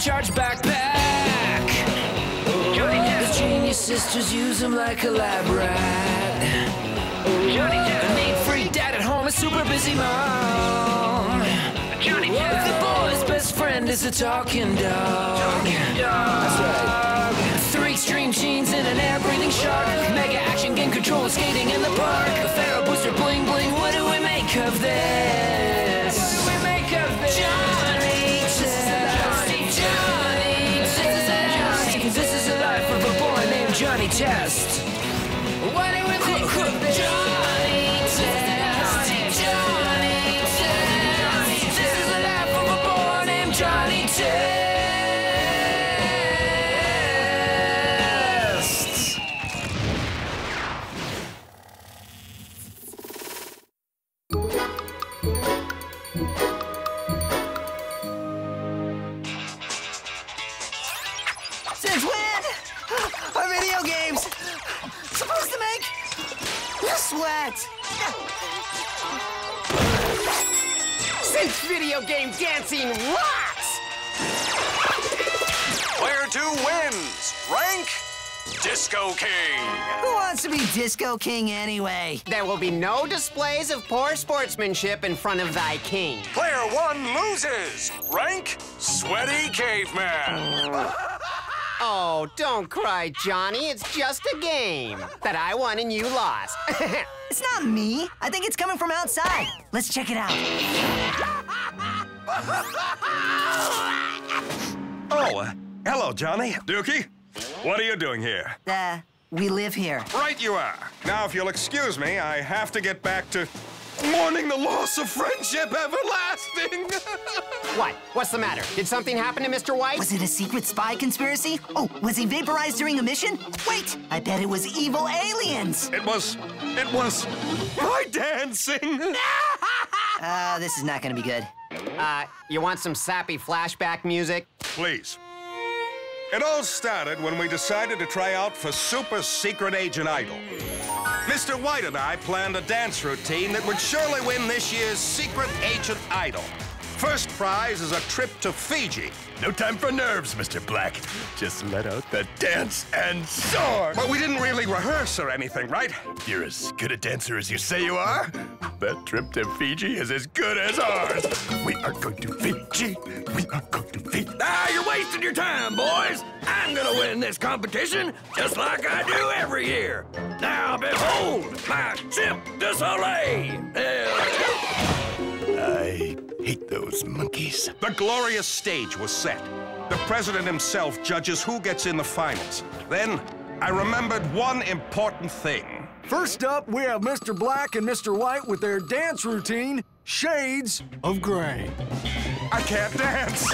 Charge backpack. The genius sisters use them like a lab rat. The main freak dad at home, a super busy mom. If the boy's best friend is a talking dog. That's right. Three extreme genes in an air-breathing shark. Mega action game control, skating in the park. A feral booster, bling bling. What do we make of this? What do we make of this? Johnny Test. Johnny Test. What do we think of this? Johnny Test. Johnny Test. This is the life of a boy named Johnny Test. Since when? Our video games! Supposed to make you sweat! Since video game dancing rocks! Player 2 wins! Rank Disco King! Who wants to be Disco King anyway? There will be no displays of poor sportsmanship in front of thy king. Player 1 loses! Rank Sweaty Caveman! Oh, don't cry, Johnny. It's just a game that I won and you lost. It's not me. I think it's coming from outside. Let's check it out. Hello, Johnny. Dukey, what are you doing here? We live here. Right you are. Now, if you'll excuse me, I have to get back to mourning the loss of friendship everlasting. What? What's the matter? Did something happen to Mr. White? Was it a secret spy conspiracy? Oh, was he vaporized during a mission? Wait, I bet it was evil aliens. It was my dancing. This is not gonna be good. You want some sappy flashback music? Please. It all started when we decided to try out for Super Secret Agent Idol. Mr. White and I planned a dance routine that would surely win this year's Secret Agent Idol. First prize is a trip to Fiji. No time for nerves, Mr. Black. Just let out the dance and soar. But we didn't really rehearse or anything, right? You're as good a dancer as you say you are. That trip to Fiji is as good as ours. We are going to Fiji. We are going to Fiji. Ah, you're wasting your time, boys. I'm gonna win this competition just like I do every year. Now behold my Chimp de Soleil. I hate those monkeys. The glorious stage was set. The president himself judges who gets in the finals. Then I remembered one important thing. First up, we have Mr. Black and Mr. White with their dance routine, Shades of Grey. I can't dance.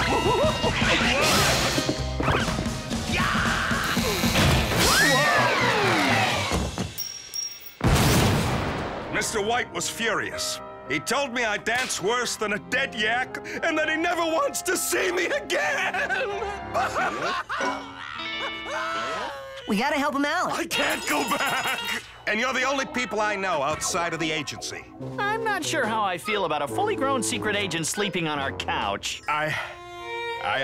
Mr. White was furious. He told me I dance worse than a dead yak and that he never wants to see me again! We gotta help him out. I can't go back! And you're the only people I know outside of the agency. I'm not sure how I feel about a fully grown secret agent sleeping on our couch. I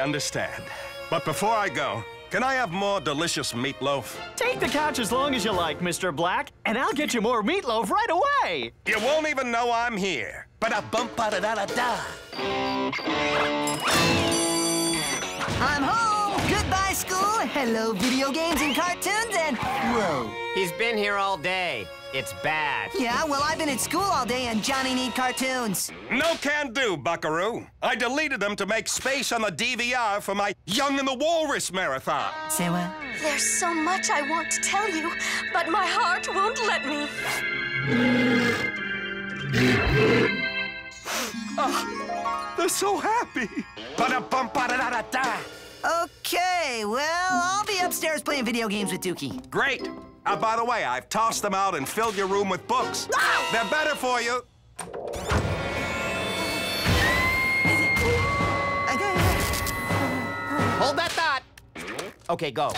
understand. But before I go, can I have more delicious meatloaf? Take the couch as long as you like, Mr. Black, and I'll get you more meatloaf right away. You won't even know I'm here. Ba-da-bum-ba-da-da-da-da. I'm home. Goodbye, school. Hello, video games and cartoons and... Whoa. He's been here all day. It's bad. Yeah, well, I've been at school all day and Johnny need cartoons. No can do, buckaroo. I deleted them to make space on the DVR for my Young and the Walrus marathon. Say what? There's so much I want to tell you, but my heart won't let me. They're so happy. Ba-da-bum-ba-da-da-da-da. Okay, well, I'll be upstairs playing video games with Dukey. Great. By the way, I've tossed them out and filled your room with books. Ah! They're better for you. Hold that thought. Okay, go.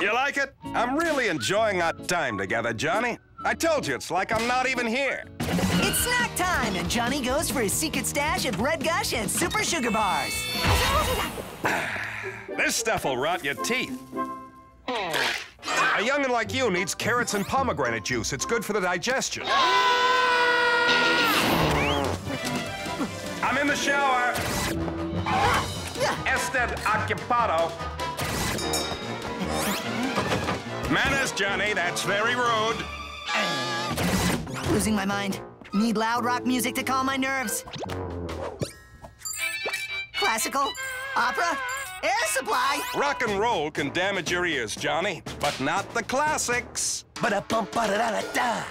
You like it? I'm really enjoying our time together, Johnny. I told you, it's like I'm not even here. It's snack time, and Johnny goes for his secret stash of Red Gush and Super Sugar Bars. This stuff will rot your teeth. A young'un like you needs carrots and pomegranate juice. It's good for the digestion. I'm in the shower. Estad occupado. Manners, Johnny, that's very rude. Losing my mind. Need loud rock music to calm my nerves. Classical, opera, air supply. Rock and roll can damage your ears, Johnny, but not the classics. Ba-da-bum-ba-da-da-da-da.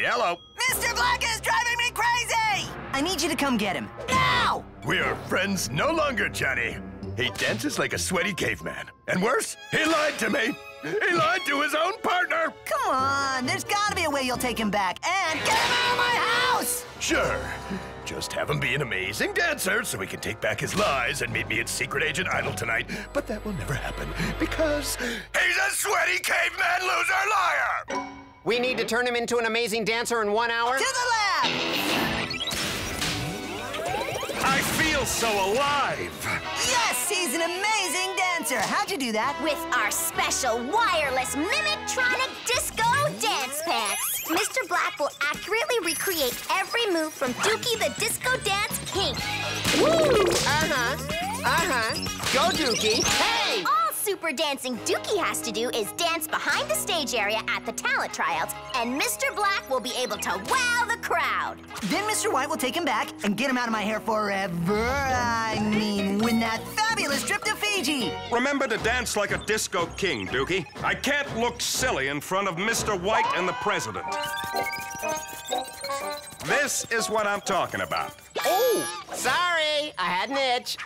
Yellow. Mr. Black is driving me crazy! I need you to come get him. Now! We are friends no longer, Johnny. He dances like a sweaty caveman. And worse, he lied to me. He lied to his own partner. Come on, there's gotta be a way you'll take him back. And get him out of my house! Sure. Just have him be an amazing dancer so he can take back his lies and meet me at Secret Agent Idol tonight. But that will never happen because he's a sweaty caveman loser liar! We need to turn him into an amazing dancer in 1 hour. To the lab! I feel so alive! Yes, he's an amazing dancer. How'd you do that? With our special wireless Mimic-tronic disco dance pants. Mr. Black will accurately recreate every move from Dukey the Disco Dance King. Woo! Go, Dukey. Hey! Oh! Super dancing Dukey has to do is dance behind the stage area at the talent tryouts, and Mr. Black will be able to wow the crowd. Then Mr. White will take him back and get him out of my hair forever. I mean, win that fabulous trip to Fiji. Remember to dance like a disco king, Dukey. I can't look silly in front of Mr. White and the president. This is what I'm talking about. Oh, sorry, I had an itch.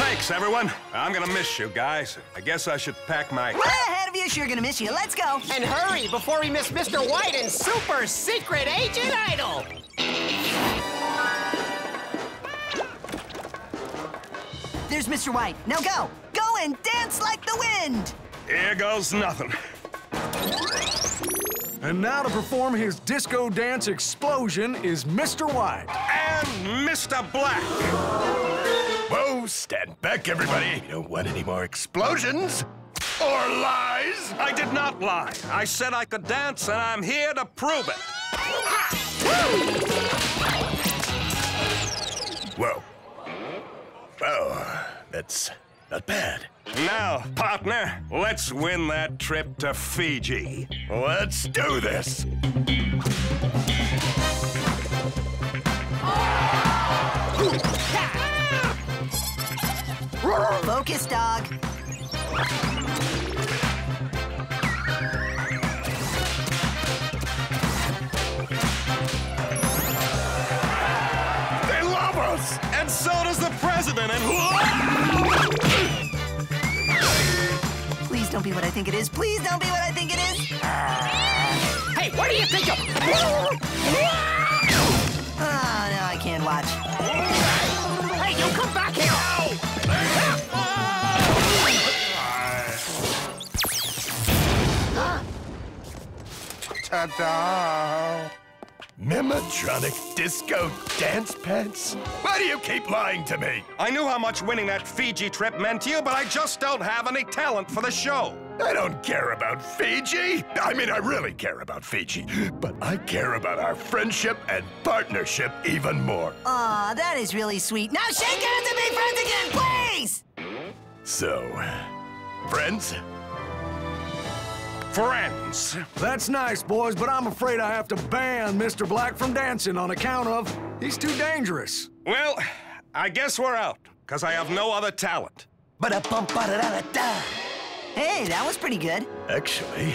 Thanks, everyone. I'm gonna miss you guys. I guess I should pack my... We're ahead of you. Sure gonna miss you. Let's go. And hurry before we miss Mr. White and Super Secret Agent Idol. There's Mr. White. Now go. Go and dance like the wind. Here goes nothing. And now to perform his disco dance explosion is Mr. White. And Mr. Black. Whoa, stand back, everybody. You don't want any more explosions or lies. I did not lie. I said I could dance, and I'm here to prove it. Whoa. Oh, that's not bad. Now, partner, let's win that trip to Fiji. Let's do this. Focus, dog. They love us! And so does the president, and... Please don't be what I think it is. Please don't be what I think it is. Hey, what do you think of... Oh, no, I can't watch. Hey, you come back here! Ow! Ta-da! Mimitronic disco dance pants? Why do you keep lying to me? I knew how much winning that Fiji trip meant to you, but I just don't have any talent for the show. I don't care about Fiji. I mean, I really care about Fiji, but I care about our friendship and partnership even more. Aw, that is really sweet. Now shake hands and be friends again, please! So, friends? Friends. That's nice, boys, but I'm afraid I have to ban Mr. Black from dancing on account of he's too dangerous. Well, I guess we're out, because I have no other talent. Ba-da-bum-ba-da-da-da-da. Hey, that was pretty good. Actually,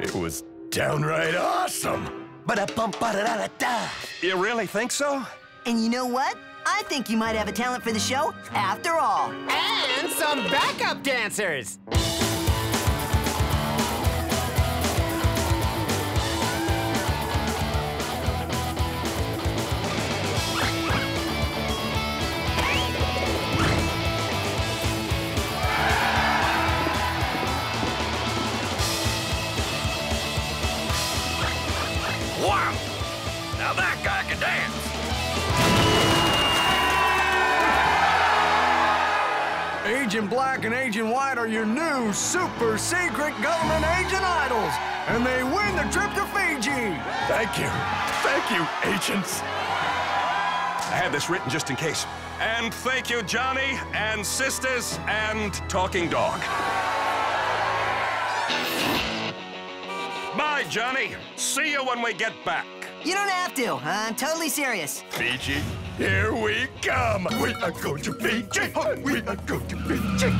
it was downright awesome. Ba-da-bum-ba-da-da-da-da. You really think so? And you know what? I think you might have a talent for the show after all. And some backup dancers. Now that guy can dance. Agent Black and Agent White are your new super secret government agent idols, and they win the trip to Fiji. Thank you, agents. I had this written just in case. And thank you, Johnny, and sisters, and talking dog. Bye, Johnny. See you when we get back. You don't have to. I'm totally serious. Fiji, here we come. We are going to Fiji. We are going to Fiji.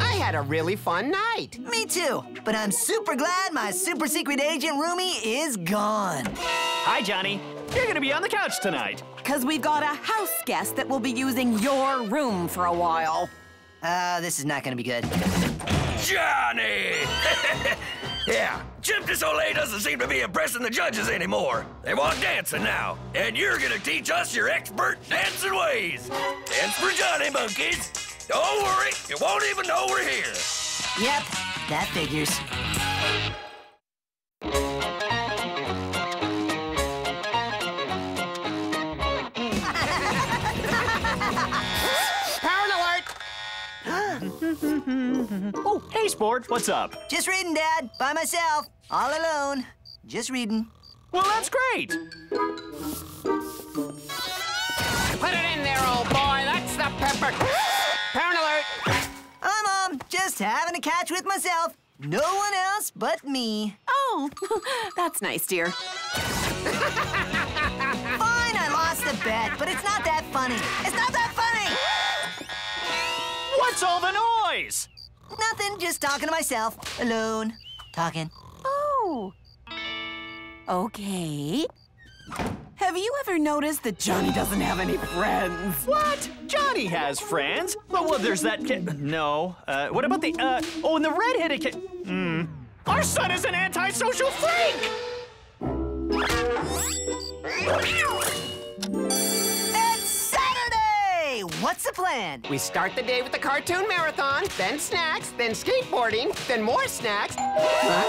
I had a really fun night. Me too. But I'm super glad my super secret agent roomie is gone. Hi, Johnny. You're gonna be on the couch tonight. Because we've got a house guest that will be using your room for a while. This is not gonna be good. Johnny! Yeah, Chimp de Soleil doesn't seem to be impressing the judges anymore. They want dancing now, and you're gonna teach us your expert dancing ways. Dance for Johnny, monkeys. Don't worry, you won't even know we're here. Yep, that figures. Oh, hey, sport, what's up? Just reading, Dad, by myself, all alone, just reading. Well, that's great. Put it in there, old boy, that's the pepper. Parent alert. Oh, Mom, just having a catch with myself. No one else but me. Oh, that's nice, dear. Fine, I lost the bet, but it's not that funny. It's not that funny! What's all the noise? Nothing, just talking to myself, alone, talking. Oh. Okay. Have you ever noticed that Johnny doesn't have any friends? What? Johnny has friends. Well, there's that kid. No. What about the, oh, and the red-headed kid. Hmm. Our son is an antisocial freak! What's the plan? We start the day with the cartoon marathon, then snacks, then skateboarding, then more snacks. Huh?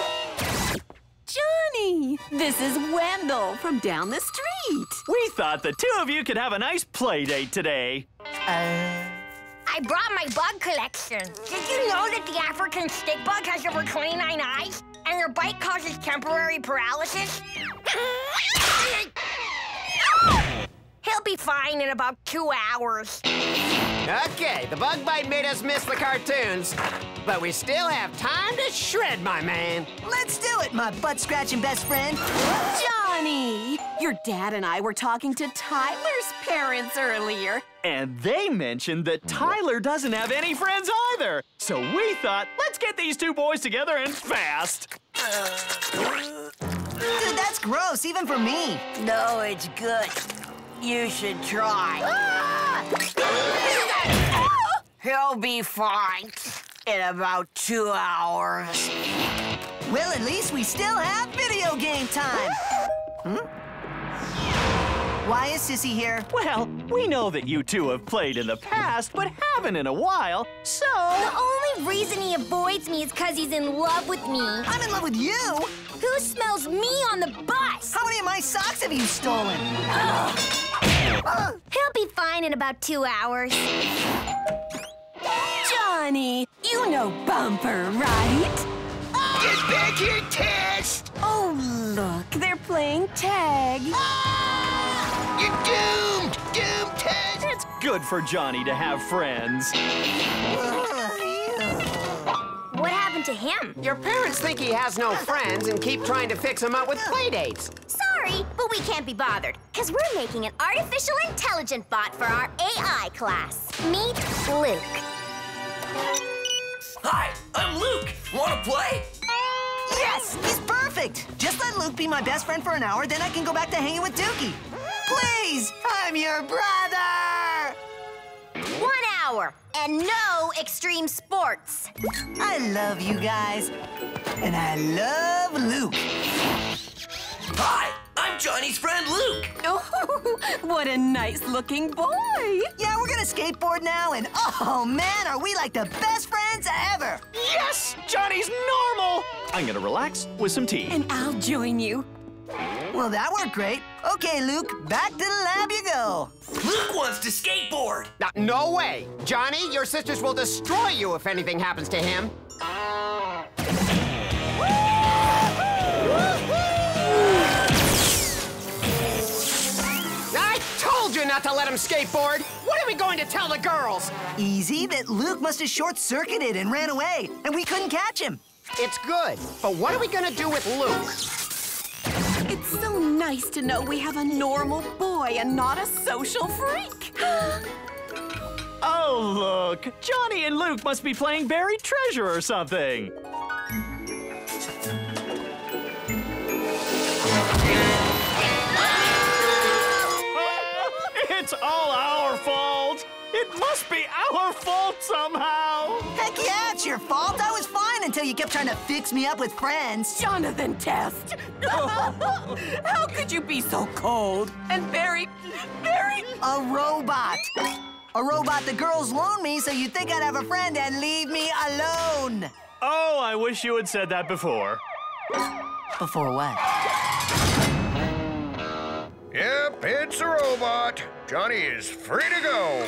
Johnny, this is Wendell from down the street. We thought the two of you could have a nice play date today. I brought my bug collection. Did you know that the African stick bug has over 29 eyes? And their bite causes temporary paralysis? He'll be fine in about 2 hours. Okay, the bug bite made us miss the cartoons, but we still have time to shred, my man. Let's do it, my butt-scratching best friend. Johnny, your dad and I were talking to Tyler's parents earlier. And they mentioned that Tyler doesn't have any friends either. So we thought, let's get these two boys together and fast. Dude, that's gross, even for me. No, it's good. You should try. Ah! He'll be fine in about 2 hours. Well, at least we still have video game time. Hmm? Why is Sissy here? Well, we know that you two have played in the past, but haven't in a while, so... The only reason he avoids me is because he's in love with me. I'm in love with you? Who smells me on the bus? How many of my socks have you stolen? He'll be fine in about 2 hours. Johnny, you know Bumper, right? Get back here, Test! Oh, look, they're playing tag. Ah! You're doomed! Doomed, Test! It's good for Johnny to have friends. What happened to him? Your parents think he has no friends and keep trying to fix him up with playdates. Sorry, but we can't be bothered, because we're making an artificial intelligent bot for our AI class. Meet Luke. Hi, I'm Luke. Wanna play? Yes, he's perfect. Just let Luke be my best friend for an hour, then I can go back to hanging with Dukey. Please, I'm your brother! 1 hour. And no extreme sports. I love you guys, and I love Luke. Hi, I'm Johnny's friend Luke. Oh, what a nice-looking boy. Yeah, we're gonna skateboard now, and oh, man, are we like the best friends ever. Yes, Johnny's normal. I'm gonna relax with some tea. And I'll join you. Well, that worked great. Okay, Luke, back to the lab you go. Luke wants to skateboard. No way. Johnny, your sisters will destroy you if anything happens to him. I told you not to let him skateboard. What are we going to tell the girls? Easy, that Luke must have short-circuited and ran away, and we couldn't catch him. It's good, but what are we gonna do with Luke? It's so nice to know we have a normal boy and not a social freak. Oh, look, Johnny and Luke must be playing buried treasure or something. It's all our fault. It must be our fault somehow. Heck yeah, it's your fault. I was fine until you kept trying to fix me up with friends. Jonathan Test. How could you be so cold and very... A robot. A robot the girls loaned me, so you'd think I'd have a friend and leave me alone. Oh, I wish you had said that before. Before what? Yep, it's a robot. Johnny is free to go.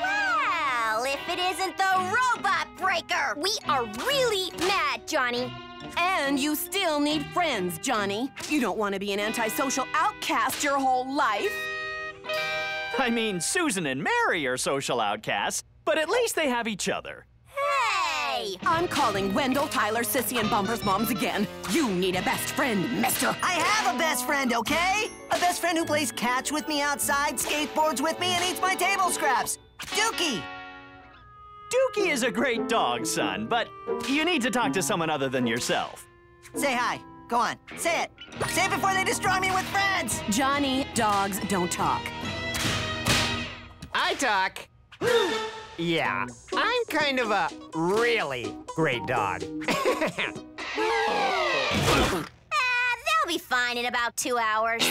Well, if it isn't the Robot Breaker! We are really mad, Johnny. And you still need friends, Johnny. You don't want to be an antisocial outcast your whole life. I mean, Susan and Mary are social outcasts, but at least they have each other. I'm calling Wendell, Tyler, Sissy, and Bumper's moms again. You need a best friend, mister. I have a best friend, okay? A best friend who plays catch with me outside, skateboards with me, and eats my table scraps. Dukey! Dukey is a great dog, son, but you need to talk to someone other than yourself. Say hi. Go on. Say it. Say it before they destroy me with friends! Johnny, dogs don't talk. I talk. Yeah, I'm kind of a really great dog. They'll be fine in about 2 hours.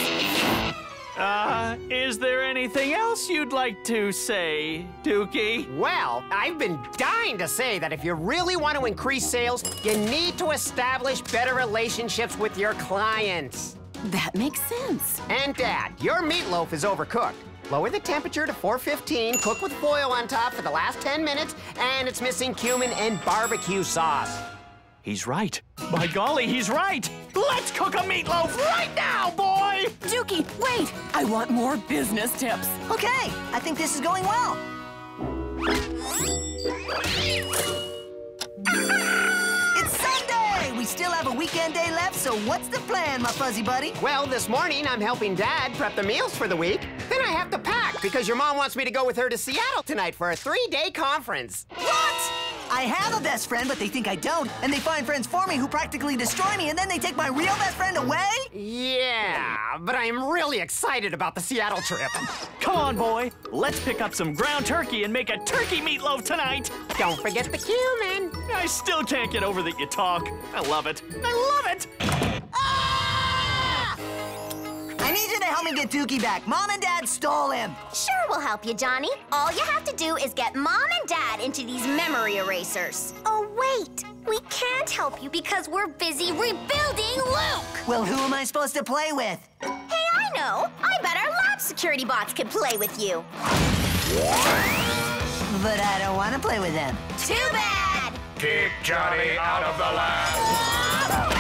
Is there anything else you'd like to say, Dukey? Well, I've been dying to say that if you really want to increase sales, you need to establish better relationships with your clients. That makes sense. And Dad, your meatloaf is overcooked. Lower the temperature to 415, cook with foil on top for the last 10 minutes, and it's missing cumin and barbecue sauce. He's right. By golly, he's right. Let's cook a meatloaf right now, boy! Dukey, wait! I want more business tips. Okay, I think this is going well. It's Sunday! We still have a weekend day left, so what's the plan, my fuzzy buddy? Well, this morning I'm helping Dad prep the meals for the week. Then I have to pack because your mom wants me to go with her to Seattle tonight for a 3-day conference. What? I have a best friend, but they think I don't, and they find friends for me who practically destroy me, and then they take my real best friend away? Yeah, but I am really excited about the Seattle trip. Come on, boy. Let's pick up some ground turkey and make a turkey meatloaf tonight. Don't forget the cumin. I still can't get over that you talk. I love it. I love it. I need you to help me get Dukey back. Mom and Dad stole him. Sure, we'll help you, Johnny. All you have to do is get Mom and Dad into these memory erasers. Oh, wait. We can't help you because we're busy rebuilding Luke. Well, who am I supposed to play with? Hey, I know. I bet our lab security bots could play with you. But I don't want to play with them. Too bad. Keep Johnny out of the lab.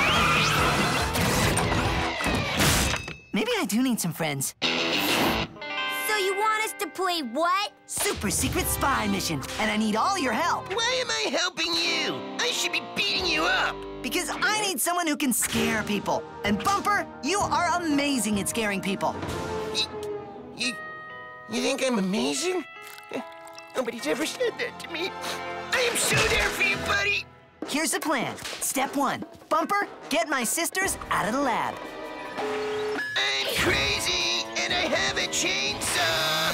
Maybe I do need some friends. So you want us to play what? Super Secret Spy Mission, and I need all your help. Why am I helping you? I should be beating you up. Because I need someone who can scare people. And Bumper, you are amazing at scaring people. You think I'm amazing? Nobody's ever said that to me. I am so there for you, buddy. Here's the plan. Step 1, Bumper, get my sisters out of the lab. I'm crazy, and I have a chainsaw!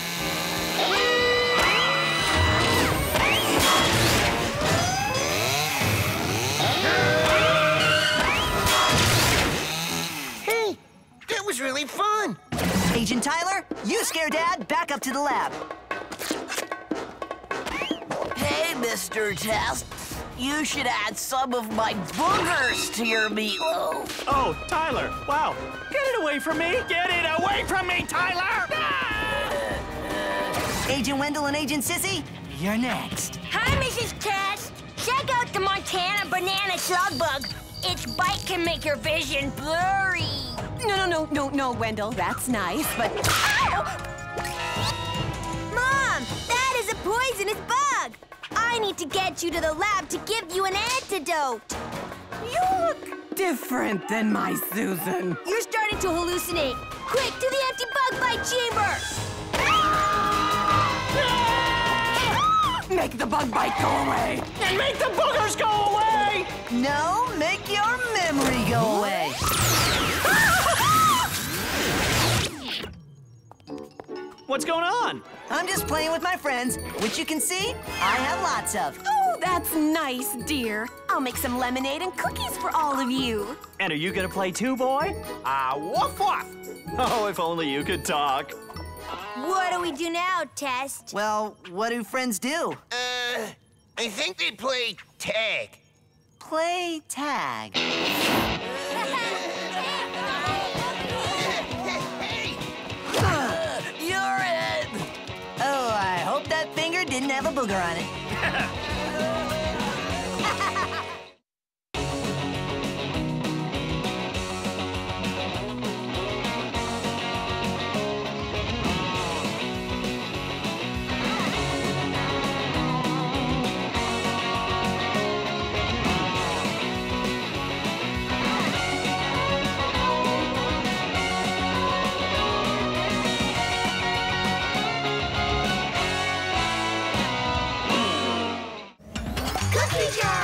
Hey, that was really fun! Agent Tyler, you scare Dad back up to the lab. Hey, Mr. Test. You should add some of my boogers to your meatloaf. Oh, Tyler, wow. Get it away from me. Get it away from me, Tyler! Ah! Agent Wendell and Agent Sissy, you're next. Hi, Mrs. Test. Check out the Montana banana slug bug. Its bite can make your vision blurry. No, Wendell. That's nice, but... Ow! Mom, that is a poisonous bug. I need to get you to the lab to give you an antidote. You look different than my Susan. You're starting to hallucinate. Quick, to the anti-bug bite chamber. Ah! Make the bug bite go away. And make the boogers go away. No, make your memory go away. What's going on? I'm just playing with my friends, which you can see I have lots of. Oh, that's nice, dear. I'll make some lemonade and cookies for all of you. And are you gonna play too, boy? Ah, woof woof! Oh, if only you could talk. What do we do now, Test? Well, what do friends do? I think they play tag. Play tag. Have a booger on it. Good job!